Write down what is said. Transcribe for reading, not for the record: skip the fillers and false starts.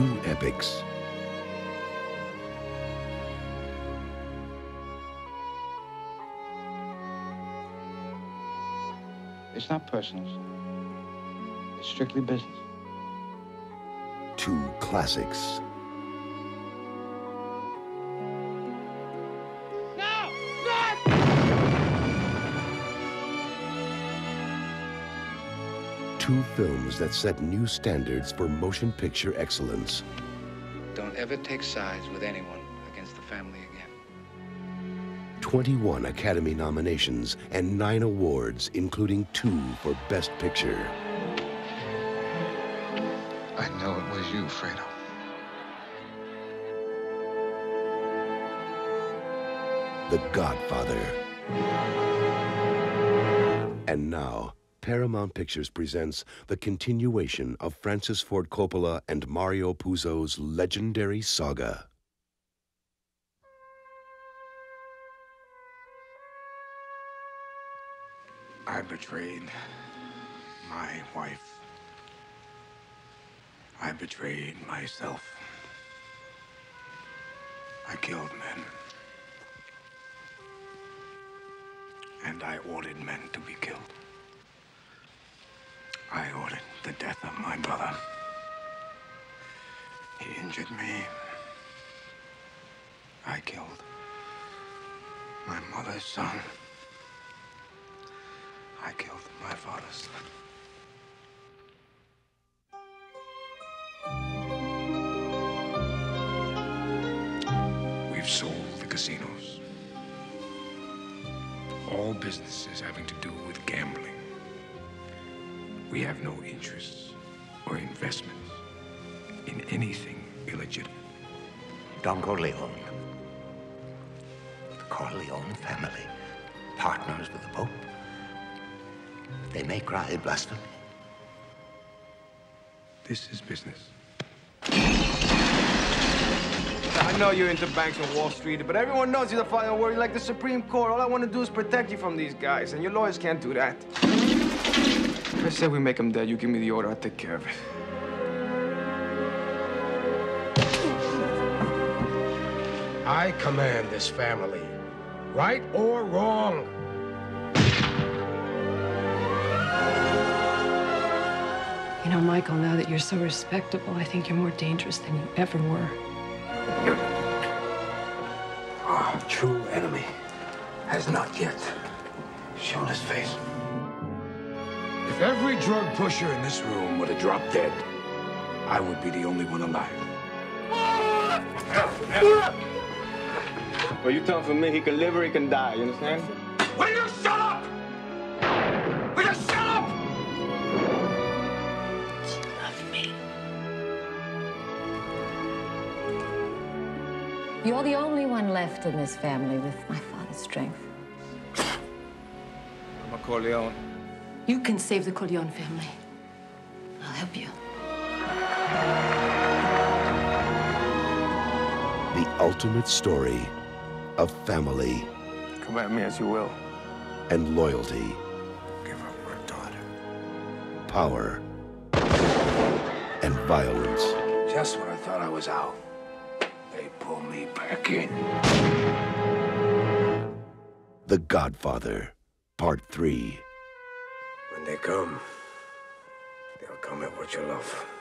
two epics. It's not personal, sir. It's strictly business. Two classics. No! Run! Two films that set new standards for motion picture excellence. Don't ever take sides with anyone against the family again. 21 Academy nominations and 9 awards, including 2 for Best Picture. I know it was you, Fredo. The Godfather. And now, Paramount Pictures presents the continuation of Francis Ford Coppola and Mario Puzo's legendary saga. I betrayed my wife. I betrayed myself. I killed men. And I ordered men to be killed. I ordered the death of my brother. He injured me. I killed my mother's son. I killed my father's son. We've sold the casinos. All businesses having to do with gambling. We have no interests or investments in anything illegitimate. Don Corleone. The Corleone family, partners with the Pope. They may cry blasphemy. This is business. I know you're into banks and Wall Street, but everyone knows you're the final word. You're like the Supreme Court. All I want to do is protect you from these guys, and your lawyers can't do that. I said we make them dead. You give me the order, I'll take care of it. I command this family, right or wrong. You know, Michael, now that you're so respectable, I think you're more dangerous than you ever were. You're our true enemy has not yet shown his face. If every drug pusher in this room would have dropped dead, I would be the only one alive. Well, you tell him, he can live or he can die, you understand? Will you shut up? Will you shut up? You're the only one left in this family with my father's strength. I'm a Corleone. You can save the Corleone family. I'll help you. The ultimate story of family. Come at me as you will. And loyalty. Give up your daughter. Power. And violence. Just when I thought I was out, they pull me back in. The Godfather, Part 3. When they come, they'll come at what you love.